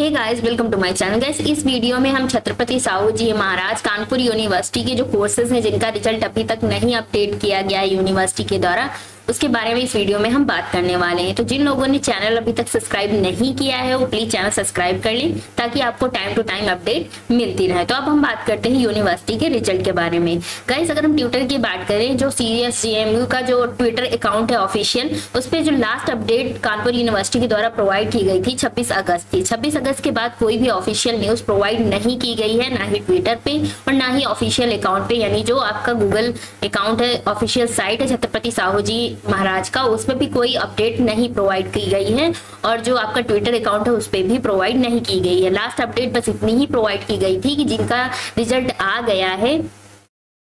Hey guys, welcome to my channel. Guys, इस video में हम छत्रपति साहू जी महाराज कानपुर यूनिवर्सिटी के जो कोर्सेज हैं जिनका रिजल्ट अभी तक नहीं अपडेट किया गया है यूनिवर्सिटी के द्वारा, उसके बारे में इस वीडियो में हम बात करने वाले हैं। तो जिन लोगों ने चैनल अभी तक सब्सक्राइब नहीं किया है वो प्लीज चैनल सब्सक्राइब कर लें ताकि आपको टाइम टू टाइम अपडेट मिलती रहे। तो अब हम बात करते हैं यूनिवर्सिटी के रिजल्ट के बारे में। गाइस, अगर हम ट्विटर की बात करें, जो CSJMU का जो ट्विटर अकाउंट है ऑफिशियल, उस पर जो लास्ट अपडेट कानपुर यूनिवर्सिटी के द्वारा प्रोवाइड की गई थी 26 अगस्त थी। 26 अगस्त के बाद कोई भी ऑफिशियल न्यूज प्रोवाइड नहीं की गई है, ना ही ट्विटर पे और ना ही ऑफिशियल अकाउंट पे। यानी जो आपका गूगल अकाउंट है, ऑफिशियल साइट है छत्रपति साहू जी महाराज का, उसमें भी कोई अपडेट नहीं प्रोवाइड की गई है और जो आपका ट्विटर अकाउंट है उस पर भी प्रोवाइड नहीं की गई है। लास्ट अपडेट बस इतनी ही प्रोवाइड की गई थी कि जिनका रिजल्ट आ गया है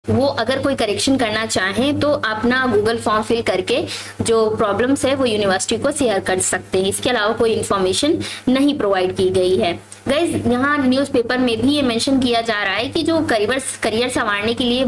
वो अगर कोई करेक्शन करना चाहें तो अपना गूगल फॉर्म फिल करके जो प्रॉब्लम्स है वो यूनिवर्सिटी को शेयर कर सकते हैं। इसके अलावा कोई इन्फॉर्मेशन नहीं प्रोवाइड की गई है। गाइस, यहाँ न्यूज़पेपर में भी ये मेंशन किया जा रहा है कि जो करियर संवारने के लिए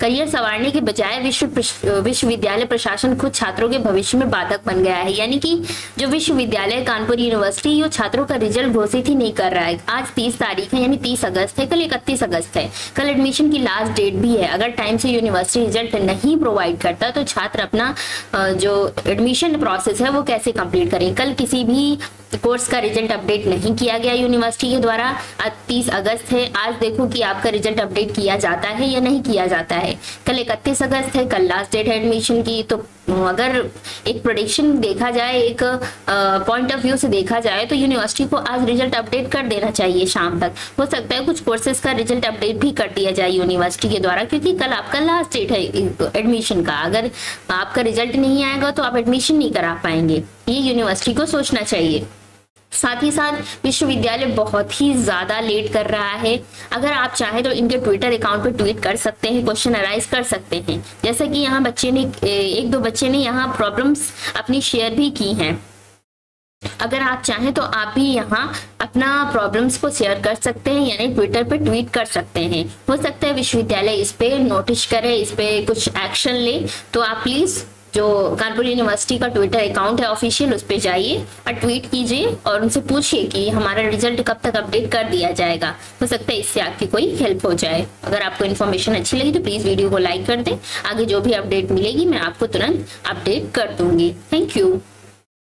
करियर संवारने के बजाय विश्वविद्यालय प्रशासन खुद छात्रों के भविष्य में बाधक बन गया है। यानी कि जो विश्वविद्यालय कानपुर यूनिवर्सिटी जो छात्रों का रिजल्ट घोषित ही नहीं कर रहा है। आज 30 तारीख है, यानी 30 अगस्त है, कल 31 अगस्त है, कल एडमिशन की लास्ट डेट भी है। अगर टाइम से यूनिवर्सिटी रिजल्ट नहीं प्रोवाइड करता तो छात्र अपना जो एडमिशन प्रोसेस है वो कैसे कंप्लीट करें। कल किसी भी कोर्स का रिजल्ट अपडेट नहीं किया गया यूनिवर्सिटी के द्वारा। आज 30 अगस्त है, आज देखो कि आपका रिजल्ट अपडेट किया जाता है या नहीं किया जाता है। कल 31 अगस्त है, कल लास्ट डेट है एडमिशन की। तो अगर एक प्रेडिक्शन देखा जाए, एक पॉइंट ऑफ व्यू से देखा जाए तो यूनिवर्सिटी को आज रिजल्ट अपडेट कर देना चाहिए शाम तक। हो सकता है कुछ कोर्सेज का रिजल्ट अपडेट भी कर दिया जाए यूनिवर्सिटी के द्वारा, क्योंकि कल आपका लास्ट डेट है एडमिशन का। अगर आपका रिजल्ट नहीं आएगा तो आप एडमिशन नहीं करा पाएंगे, ये यूनिवर्सिटी को सोचना चाहिए। साथ ही साथ विश्वविद्यालय बहुत ही ज्यादा लेट कर रहा है। अगर आप चाहें तो इनके ट्विटर अकाउंट पे ट्वीट कर सकते हैं, क्वेश्चन अराइज कर सकते हैं। जैसे कि यहाँ एक दो बच्चे ने यहाँ प्रॉब्लम्स अपनी शेयर भी की हैं। अगर आप चाहें तो आप भी यहाँ अपना प्रॉब्लम्स को शेयर कर सकते हैं, यानी ट्विटर पे ट्वीट कर सकते हैं। हो सकता है विश्वविद्यालय इस पे नोटिस करे, इस पे कुछ एक्शन ले। तो आप प्लीज जो कानपुर यूनिवर्सिटी का ट्विटर अकाउंट है ऑफिशियल, उस पर जाइए और ट्वीट कीजिए और उनसे पूछिए कि हमारा रिजल्ट कब तक अपडेट कर दिया जाएगा। हो सकता है इससे आपकी कोई हेल्प हो जाए। अगर आपको इन्फॉर्मेशन अच्छी लगी तो प्लीज़ वीडियो को लाइक कर दें। आगे जो भी अपडेट मिलेगी मैं आपको तुरंत अपडेट कर दूंगी। Thank you.